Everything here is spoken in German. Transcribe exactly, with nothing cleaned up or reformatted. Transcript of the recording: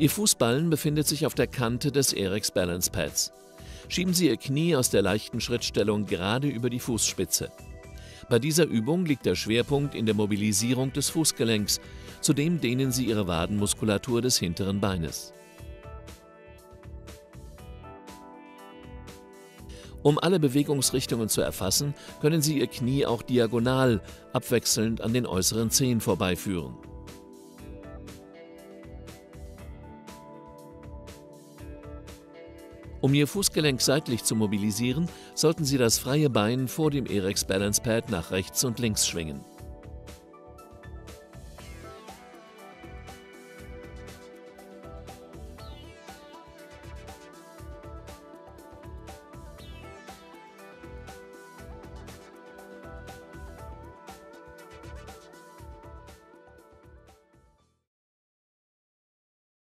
Ihr Fußballen befindet sich auf der Kante des AIREX Balance Pads. Schieben Sie Ihr Knie aus der leichten Schrittstellung gerade über die Fußspitze. Bei dieser Übung liegt der Schwerpunkt in der Mobilisierung des Fußgelenks. Zudem dehnen Sie Ihre Wadenmuskulatur des hinteren Beines. Um alle Bewegungsrichtungen zu erfassen, können Sie Ihr Knie auch diagonal, abwechselnd an den äußeren Zehen vorbeiführen. Um Ihr Fußgelenk seitlich zu mobilisieren, sollten Sie das freie Bein vor dem AIREX Balance Pad nach rechts und links schwingen.